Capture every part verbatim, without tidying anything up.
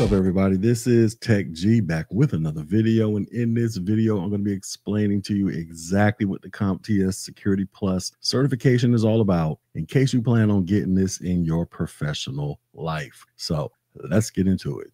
What's up, everybody? This is Tech Gee back with another video, and in this video I'm going to be explaining to you exactly what the CompTIA Security+ certification is all about in case you plan on getting this in your professional life. So let's get into it.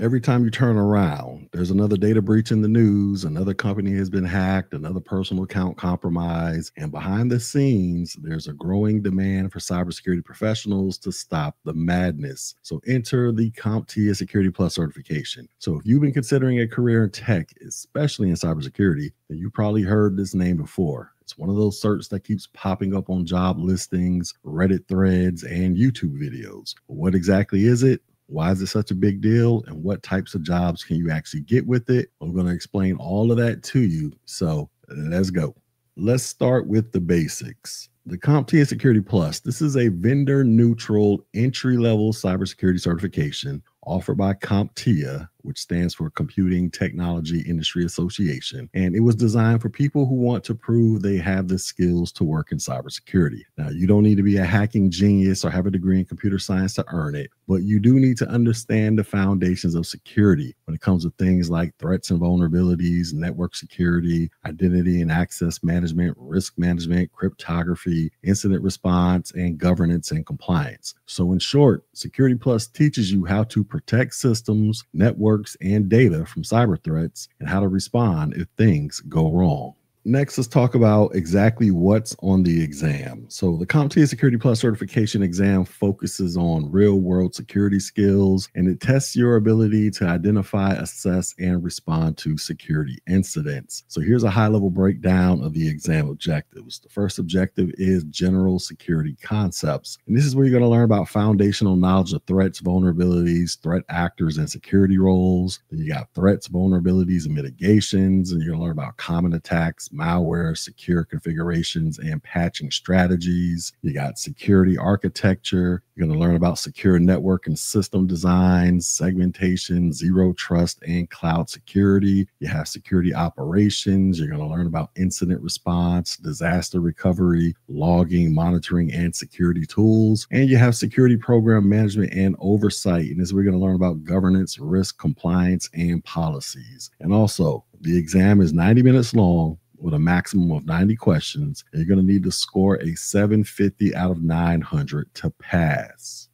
Every time you turn around, there's another data breach in the news, another company has been hacked, another personal account compromised, and behind the scenes, there's a growing demand for cybersecurity professionals to stop the madness. So enter the CompTIA Security+ certification. So if you've been considering a career in tech, especially in cybersecurity, then you probably heard this name before. It's one of those certs that keeps popping up on job listings, Reddit threads, and YouTube videos. What exactly is it? Why is it such a big deal? And what types of jobs can you actually get with it? I'm going to explain all of that to you. So let's go. Let's start with the basics. The CompTIA Security+, this is a vendor-neutral entry-level cybersecurity certification offered by CompTIA, which stands for Computing Technology Industry Association. And it was designed for people who want to prove they have the skills to work in cybersecurity. Now, you don't need to be a hacking genius or have a degree in computer science to earn it, but you do need to understand the foundations of security when it comes to things like threats and vulnerabilities, network security, identity and access management, risk management, cryptography, incident response, and governance and compliance. So in short, Security+ teaches you how to protect systems, networks, and data from cyber threats, and how to respond if things go wrong. Next, let's talk about exactly what's on the exam. So the CompTIA Security+ certification exam focuses on real-world security skills, and it tests your ability to identify, assess, and respond to security incidents. So here's a high-level breakdown of the exam objectives. The first objective is general security concepts, and this is where you're going to learn about foundational knowledge of threats, vulnerabilities, threat actors, and security roles. Then you got threats, vulnerabilities, and mitigations, and you're going to learn about common attacks, malware, secure configurations, and patching strategies. You got security architecture. You're going to learn about secure network and system design, segmentation, zero trust, and cloud security. You have security operations. You're going to learn about incident response, disaster recovery, logging, monitoring, and security tools. And you have security program management and oversight. And this is where you're going to learn about governance, risk, compliance, and policies. And also, the exam is ninety minutes long, with a maximum of ninety questions, and you're going to need to score a seven fifty out of nine hundred to pass.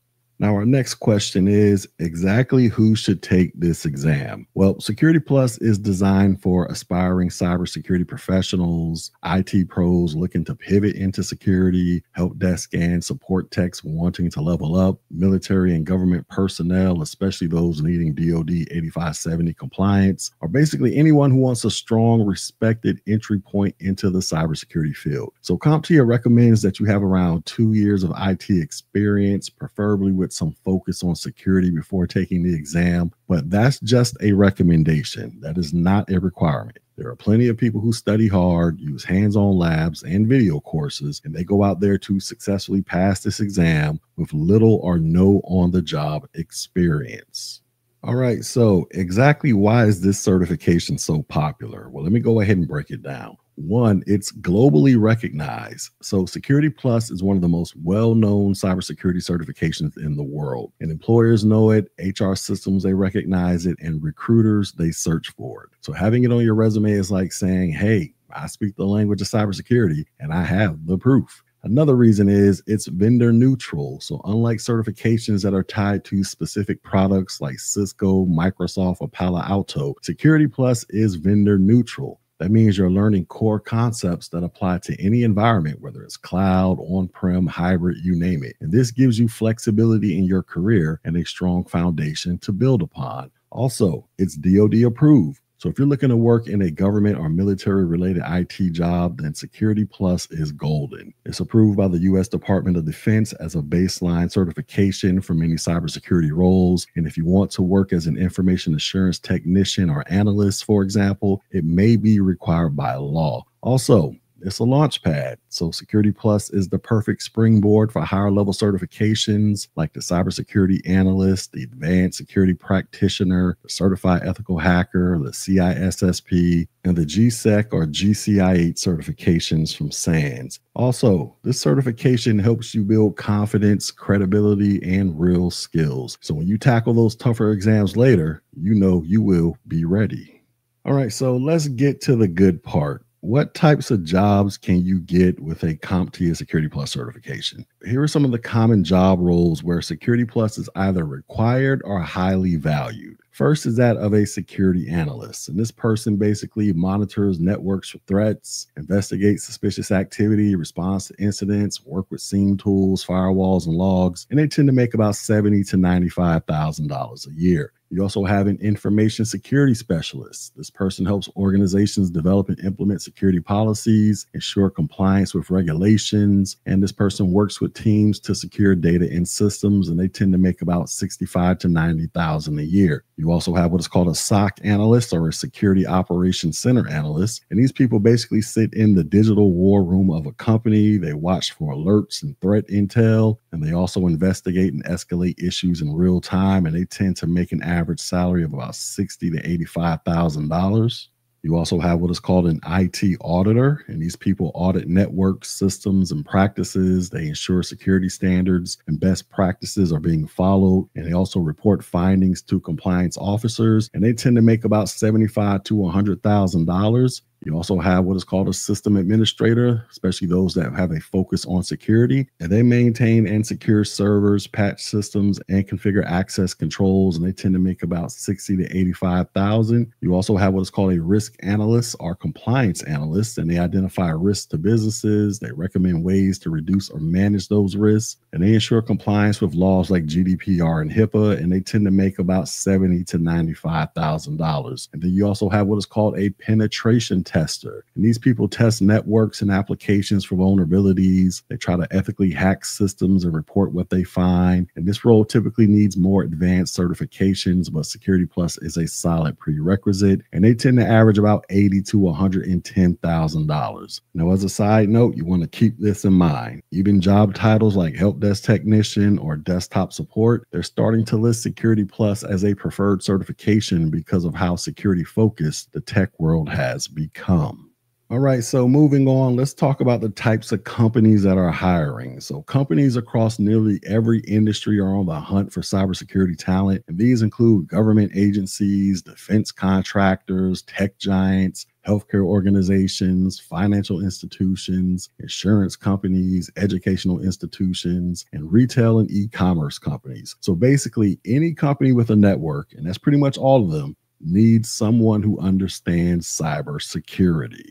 Now, our next question is exactly who should take this exam? Well, Security+ is designed for aspiring cybersecurity professionals, I T pros looking to pivot into security, help desk and support techs wanting to level up, military and government personnel, especially those needing D O D eighty-five seventy compliance, or basically anyone who wants a strong, respected entry point into the cybersecurity field. So CompTIA recommends that you have around two years of I T experience, preferably with some focus on security before taking the exam, but that's just a recommendation. That is not a requirement. There are plenty of people who study hard, use hands-on labs and video courses, and they go out there to successfully pass this exam with little or no on-the-job experience. All right, so exactly why is this certification so popular? Well, let me go ahead and break it down. One, it's globally recognized. So Security+ is one of the most well-known cybersecurity certifications in the world. And employers know it, H R systems, they recognize it, and recruiters, they search for it. So having it on your resume is like saying, hey, I speak the language of cybersecurity and I have the proof. Another reason is it's vendor neutral. So unlike certifications that are tied to specific products like Cisco, Microsoft, or Palo Alto, Security+ is vendor neutral. That means you're learning core concepts that apply to any environment, whether it's cloud, on-prem, hybrid, you name it. And this gives you flexibility in your career and a strong foundation to build upon. Also, it's D O D approved. So if you're looking to work in a government or military-related I T job, then Security+ is golden. It's approved by the U S Department of Defense as a baseline certification for many cybersecurity roles. And if you want to work as an information assurance technician or analyst, for example, it may be required by law. Also, it's a launch pad. So Security Plus is the perfect springboard for higher level certifications like the cybersecurity analyst, the advanced security practitioner, the certified ethical hacker, the C I S S P, and the G SEC or G C I eight certifications from SANS. Also, this certification helps you build confidence, credibility, and real skills. So when you tackle those tougher exams later, you know you will be ready. All right, so let's get to the good part. What types of jobs can you get with a CompTIA Security Plus certification? Here are some of the common job roles where Security Plus is either required or highly valued. First is that of a security analyst, and this person basically monitors networks for threats, investigates suspicious activity, responds to incidents, work with SIEM tools, firewalls, and logs, and they tend to make about seventy thousand to ninety-five thousand dollars a year. You also have an information security specialist. This person helps organizations develop and implement security policies, ensure compliance with regulations, and this person works with teams to secure data and systems, and they tend to make about sixty-five thousand to ninety thousand dollars a year. You also have what is called a S O C analyst or a security operations center analyst, and these people basically sit in the digital war room of a company. They watch for alerts and threat intel, and they also investigate and escalate issues in real time, and they tend to make an average salary of about sixty thousand to eighty-five thousand dollars. You also have what is called an I T auditor, and these people audit networks, systems, and practices. They ensure security standards and best practices are being followed, and they also report findings to compliance officers, and they tend to make about seventy-five thousand to one hundred thousand dollars. You also have what is called a system administrator, especially those that have a focus on security, and they maintain and secure servers, patch systems, and configure access controls, and they tend to make about sixty thousand to eighty-five thousand. You also have what is called a risk analyst or compliance analyst, and they identify risks to businesses. They recommend ways to reduce or manage those risks, and they ensure compliance with laws like G D P R and HIPAA, and they tend to make about seventy thousand to ninety-five thousand dollars. And then you also have what is called a penetration test. Tester. And these people test networks and applications for vulnerabilities. They try to ethically hack systems and report what they find. And this role typically needs more advanced certifications, but Security Plus is a solid prerequisite. And they tend to average about eighty thousand to one hundred ten thousand dollars. Now, as a side note, you want to keep this in mind. Even job titles like help desk technician or desktop support, they're starting to list Security Plus as a preferred certification because of how security focused the tech world has become. Come. All right, so moving on, let's talk about the types of companies that are hiring. So companies across nearly every industry are on the hunt for cybersecurity talent, and these include government agencies, defense contractors, tech giants, healthcare organizations, financial institutions, insurance companies, educational institutions, and retail and e-commerce companies. So basically, any company with a network, and that's pretty much all of them, needs someone who understands cybersecurity.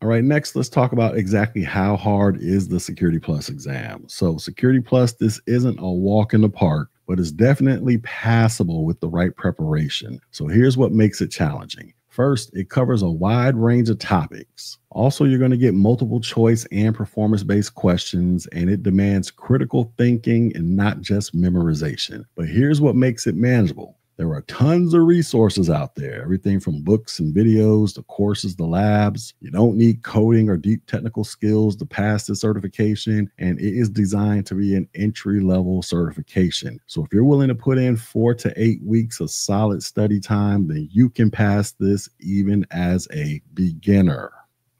All right, next, let's talk about exactly how hard is the Security Plus exam. So Security Plus, this isn't a walk in the park, but it's definitely passable with the right preparation. So here's what makes it challenging. First, it covers a wide range of topics. Also, you're going to get multiple choice and performance-based questions, and it demands critical thinking and not just memorization. But here's what makes it manageable. There are tons of resources out there, everything from books and videos, to courses, to labs. You don't need coding or deep technical skills to pass this certification, and it is designed to be an entry-level certification. So if you're willing to put in four to eight weeks of solid study time, then you can pass this even as a beginner.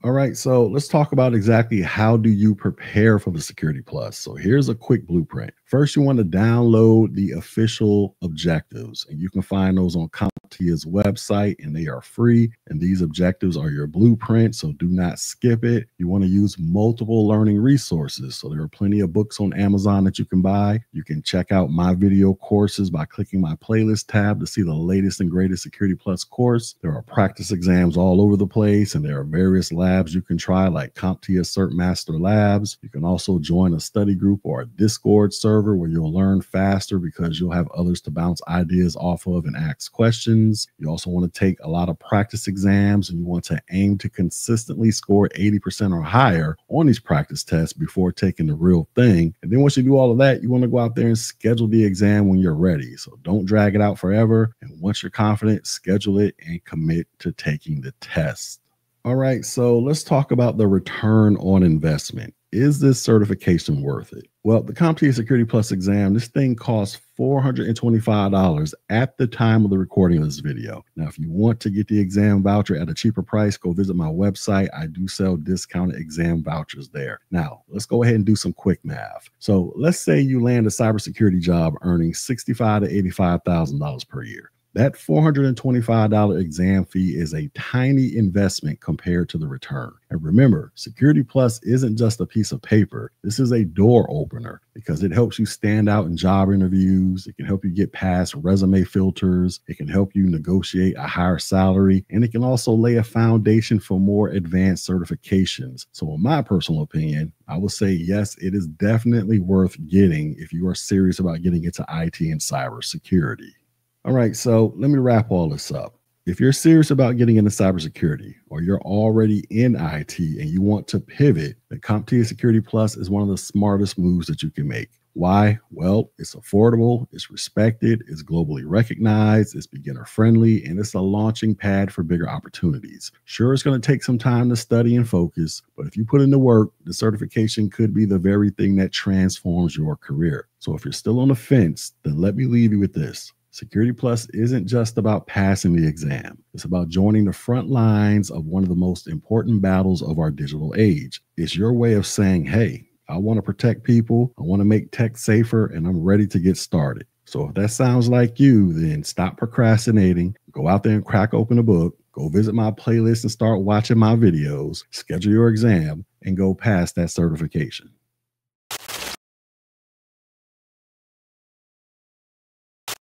All right, so let's talk about exactly how do you prepare for the Security Plus. So here's a quick blueprint. First, you want to download the official objectives, and you can find those on CompTIA's website, and they are free. And these objectives are your blueprint, so do not skip it. You want to use multiple learning resources. So there are plenty of books on Amazon that you can buy. You can check out my video courses by clicking my playlist tab to see the latest and greatest Security Plus course. There are practice exams all over the place, and there are various labs Labs you can try, like CompTIA CertMaster Labs. You can also join a study group or a Discord server where you'll learn faster because you'll have others to bounce ideas off of and ask questions. You also want to take a lot of practice exams, and you want to aim to consistently score eighty percent or higher on these practice tests before taking the real thing. And then once you do all of that, you want to go out there and schedule the exam when you're ready. So don't drag it out forever. And once you're confident, schedule it and commit to taking the test. All right, so let's talk about the return on investment. Is this certification worth it? Well, the CompTIA Security Plus exam, this thing costs four hundred twenty-five dollars at the time of the recording of this video. Now, if you want to get the exam voucher at a cheaper price, go visit my website. I do sell discounted exam vouchers there. Now, let's go ahead and do some quick math. So let's say you land a cybersecurity job earning sixty-five thousand to eighty-five thousand dollars per year. That four hundred twenty-five dollar exam fee is a tiny investment compared to the return. And remember, Security Plus isn't just a piece of paper. This is a door opener because it helps you stand out in job interviews. It can help you get past resume filters. It can help you negotiate a higher salary. And it can also lay a foundation for more advanced certifications. So in my personal opinion, I will say, yes, it is definitely worth getting if you are serious about getting into I T and cybersecurity. All right, so let me wrap all this up. If you're serious about getting into cybersecurity or you're already in I T and you want to pivot, the CompTIA Security Plus is one of the smartest moves that you can make. Why? Well, it's affordable, it's respected, it's globally recognized, it's beginner friendly, and it's a launching pad for bigger opportunities. Sure, it's going to take some time to study and focus, but if you put in the work, the certification could be the very thing that transforms your career. So if you're still on the fence, then let me leave you with this. Security Plus isn't just about passing the exam. It's about joining the front lines of one of the most important battles of our digital age. It's your way of saying, hey, I want to protect people. I want to make tech safer, and I'm ready to get started. So if that sounds like you, then stop procrastinating. Go out there and crack open a book. Go visit my playlist and start watching my videos. Schedule your exam and go pass that certification.